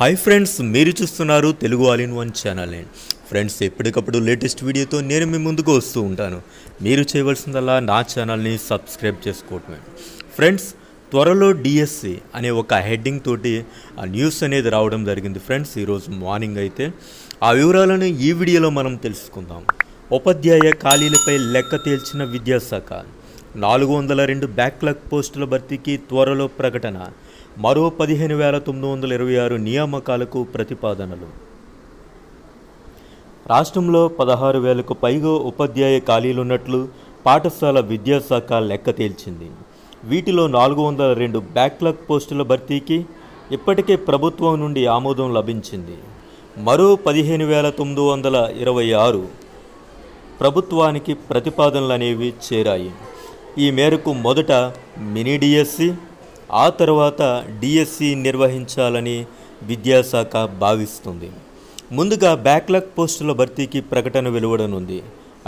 हाय friends, मेरे చూస్తున్నారు Telugu all in one channel అండి। फ्रेंड्स ఎప్పటికప్పుడు లేటెస్ట్ వీడియోతో నేను మీ ముందుకు వస్తూ ఉంటాను। మీరు చేయవలసిందల్లా నా ఛానల్ ని సబ్స్క్రైబ్ చేసుకోవటమే। ఫ్రెంड्स త్వరలో డిఎస్సి అనే ఒక హెడ్డింగ్ తోటి ఆ న్యూస్ అనేది రావడం జరిగింది। ఫ్రెంड्स ఈ రోజు మార్నింగ్ అయితే ఆ వివరాలను ఈ వీడియోలో మనం తెలుసుకుందాం। ఉపాధ్యాయ ఖాళీలపై లెక్క తేల్చిన విద్యాశాఖ 402 బ్యాక్‌లాగ్ పోస్టుల భర్తీకి త్వరలో ప్రకటన। మరో 15,926 నియామకాలకు ప్రతిపాదనలు। రాష్ట్రంలో 16,000కు పైగా ఉపాధ్యాయ ఖాళీలు ఉన్నట్లు పాఠశాల విద్యాశాఖ లెక్క తేల్చింది। వీటిలో 402 బ్యాక్‌లాగ్ పోస్టుల భర్తీకి ఇప్పటికే ప్రభుత్వం నుండి ఆమోదం లభించింది। మరో 15,926 ప్రభుత్వానికి ప్రతిపాదనలు అనేవి చేరాయి। ఈ మేరకు మొదట మినీ డిఎస్సి, ఆ తర్వాత డిఎస్సి నిర్వహించాలని విద్యాశాఖ భావిస్తుంది। ముందుగా బ్యాక్‌లాగ్ పోస్టుల భర్తీకి ప్రకటన వెలువడనుంది।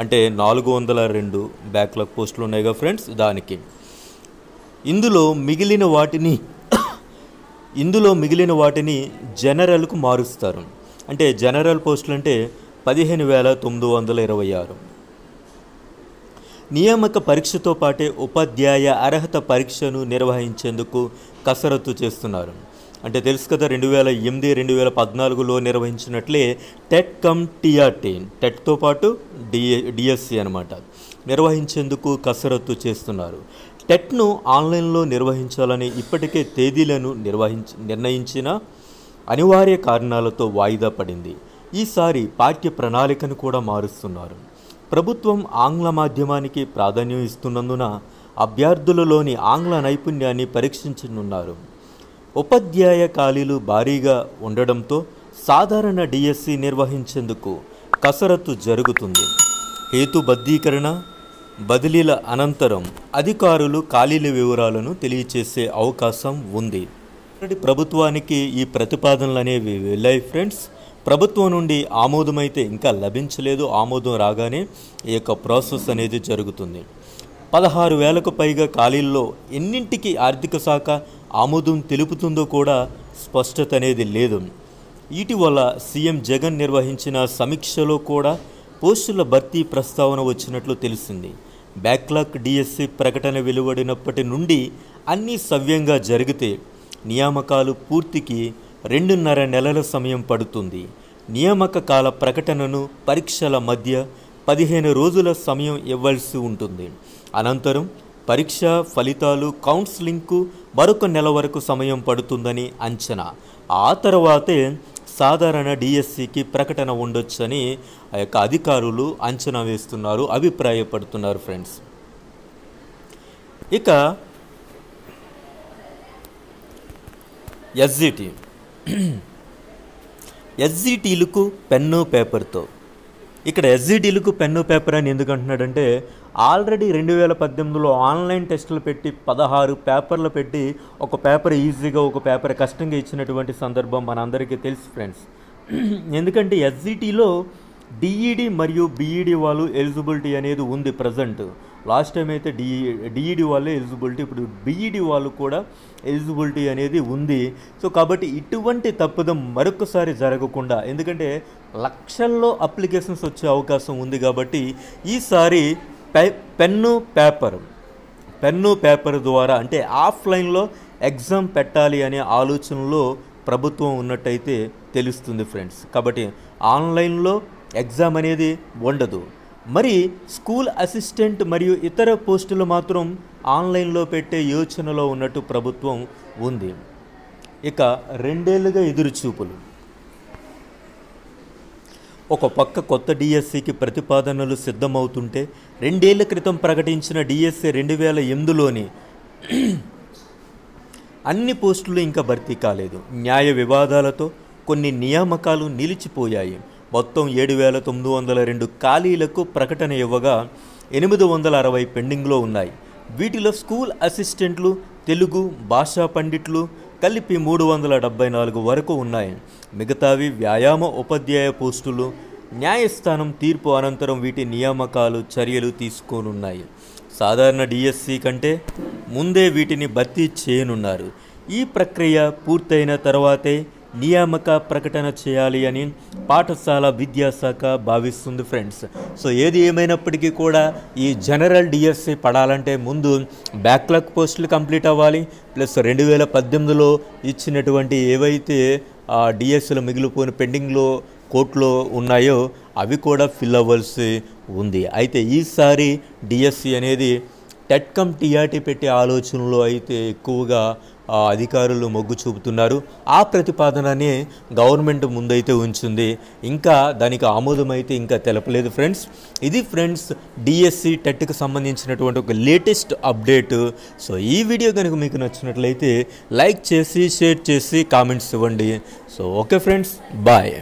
అంటే 402 బ్యాక్‌లాగ్ పోస్టులు ఉన్నాయిగా ఫ్రెండ్స్, ఇందులో మిగిలిన వాటిని జనరల్కు మారుస్తారు। అంటే జనరల్ పోస్టులు అంటే 15,926 నియామక పరీక్షతో పాటే ఉపాధ్యాయ అర్హత పరీక్షను నిర్వహించేందుకు కసరత్తు చేస్తున్నారు। అంటే తెలుసు కదా, 2008-2014లో నిర్వహించినట్లే టెట్ కమ్ టీఆర్టీ, టెట్తో పాటు డిఎస్సి అనమాట, నిర్వహించేందుకు కసరత్తు చేస్తున్నారు। టెట్ను ఆన్లైన్లో నిర్వహించాలని ఇప్పటికే తేదీలను నిర్ణయించిన అనివార్య కారణాలతో వాయిదా పడింది। ఈసారి పాఠ్య ప్రణాళికను కూడా మారుస్తున్నారు। ప్రభుత్వం ఆంగ్ల మాధ్యమానికి ప్రాధాన్యం ఇస్తున్నందున అభ్యర్థులలోని ఆంగ్ల నైపుణ్యాన్ని పరీక్షించనున్నారు। ఉపాధ్యాయ ఖాళీలు భారీగా ఉండడంతో సాధారణ డిఎస్సి నిర్వహించేందుకు కసరత్తు జరుగుతుంది। హేతుబద్ధీకరణ బదిలీల అనంతరం అధికారులు ఖాళీల వివరాలను తెలియచేసే అవకాశం ఉంది। ప్రభుత్వానికి ఈ ప్రతిపాదనలు అనేవి వెళ్ళాయి ఫ్రెండ్స్। ప్రభుత్వం నుండి ఆమోదమైతే, ఇంకా లభించలేదు, ఆమోదం రాగానే ఈ యొక్క ప్రాసెస్ అనేది జరుగుతుంది। 16,000కు పైగా ఖాళీల్లో ఎన్నింటికి ఆర్థిక శాఖ ఆమోదం తెలుపుతుందో కూడా స్పష్టత అనేది లేదు। ఇటీవల సీఎం జగన్ నిర్వహించిన సమీక్షలో కూడా పోస్టుల భర్తీ ప్రస్తావన వచ్చినట్లు తెలిసింది। బ్యాక్‌లాగ్ డిఎస్సి ప్రకటన వెలువడినప్పటి నుండి అన్నీ సవ్యంగా జరిగితే నియామకాలు పూర్తికి 2.5 నెలల సమయం పడుతుంది। నియామక కాల ప్రకటనను పరీక్షల మధ్య 15 రోజుల సమయం ఇవ్వాల్సి ఉంటుంది। అనంతరం పరీక్ష ఫలితాలు, కౌన్సిలింగ్కు మరొక నెల వరకు సమయం పడుతుందని అంచనా। ఆ తర్వాతే సాధారణ డిఎస్సికి ప్రకటన ఉండొచ్చని ఆ యొక్క అధికారులు అంచనా వేస్తున్నారు, అభిప్రాయపడుతున్నారు ఫ్రెండ్స్। ఇక ఎస్జిటీలకు పెన్ను పేపర్తో, ఇక్కడ ఎస్జిటీలకు పెన్ను పేపర్ అని ఎందుకు అంటున్నాడంటే, ఆల్రెడీ 2018లో ఆన్లైన్ టెస్టులు పెట్టి 16 పేపర్లు పెట్టి ఒక పేపర్ ఈజీగా, ఒక పేపర్ కష్టంగా ఇచ్చినటువంటి సందర్భం మనందరికీ తెలుసు ఫ్రెండ్స్। ఎందుకంటే ఎస్జిటీలో డిఈడి మరియు బిఈడి వాళ్ళు ఎలిజిబిలిటీ అనేది ఉంది ప్రజెంట్। లాస్ట్ టైం అయితే డిఈడి వాళ్ళే ఎలిజిబిలిటీ, ఇప్పుడు బిఈడి వాళ్ళు కూడా ఎలిజిబిలిటీ అనేది ఉంది। సో కాబట్టి ఇటువంటి తప్పుదం మరొకసారి జరగకుండా, ఎందుకంటే లక్షల్లో అప్లికేషన్స్ వచ్చే అవకాశం ఉంది కాబట్టి ఈసారి పెన్ను పేపర్ ద్వారా అంటే ఆఫ్లైన్లో ఎగ్జామ్ పెట్టాలి అనే ఆలోచనలో ప్రభుత్వం ఉన్నట్టయితే తెలుస్తుంది ఫ్రెండ్స్। కాబట్టి ఆన్లైన్లో ఎగ్జామ్ అనేది ఉండదు। మరి స్కూల్ అసిస్టెంట్ మరియు ఇతర పోస్టులు మాత్రం ఆన్లైన్లో పెట్టే యోచనలో ఉన్నట్టు ప్రభుత్వం ఉంది। ఇక 2 ఏళ్లుగా ఎదురుచూపులు, ఒక పక్క కొత్త డిఎస్సికి ప్రతిపాదనలు సిద్ధమవుతుంటే 2 ఏళ్ల క్రితం ప్రకటించిన డిఎస్సి 2008లోని అన్ని పోస్టులు ఇంకా భర్తీ కాలేదు। న్యాయ వివాదాలతో కొన్ని నియామకాలు నిలిచిపోయాయి। మొత్తం 7,902 ఖాళీలకు ప్రకటన ఇవ్వగా 860 పెండింగ్లో ఉన్నాయి। వీటిలో స్కూల్ అసిస్టెంట్లు, తెలుగు భాషా పండిట్లు కలిపి 374 వరకు ఉన్నాయి। మిగతావి వ్యాయామ ఉపాధ్యాయ పోస్టులు। న్యాయస్థానం తీర్పు అనంతరం వీటి నియామకాలు చర్యలు తీసుకోనున్నాయి। సాధారణ డిఎస్సి కంటే ముందే వీటిని భర్తీ చేయనున్నారు। ఈ ప్రక్రియ పూర్తయిన తర్వాతే నియామక ప్రకటన చేయాలి అని పాఠశాల విద్యాశాఖ భావిస్తుంది ఫ్రెండ్స్। సో ఏది ఏమైనప్పటికీ కూడా ఈ జనరల్ డిఎస్సి పడాలంటే ముందు బ్యాక్లాగ్ పోస్టులు కంప్లీట్ అవ్వాలి, ప్లస్ 2018లో ఇచ్చినటువంటి ఏవైతే డిఎస్సీలు మిగిలిపోయిన పెండింగ్లో కోర్టులో ఉన్నాయో అవి కూడా ఫిల్ అవ్వాల్సి ఉంది। అయితే ఈసారి డిఎస్సి అనేది టెట్కమ్ టీఆర్టీ పెట్టే ఆలోచనలో అయితే ఎక్కువగా అధికారులు మొగ్గు చూపుతున్నారు। ఆ ప్రతిపాదననే గవర్నమెంట్ ముందైతే ఉంచింది, ఇంకా దానికి ఆమోదం అయితే ఇంకా తెలపలేదు ఫ్రెండ్స్। ఇది ఫ్రెండ్స్ డిఎస్సి టెట్కి సంబంధించినటువంటి ఒక లేటెస్ట్ అప్డేట్। సో ఈ వీడియో కనుక మీకు నచ్చినట్లయితే లైక్ చేసి, షేర్ చేసి, కామెంట్స్ ఇవ్వండి। So okay friends, bye.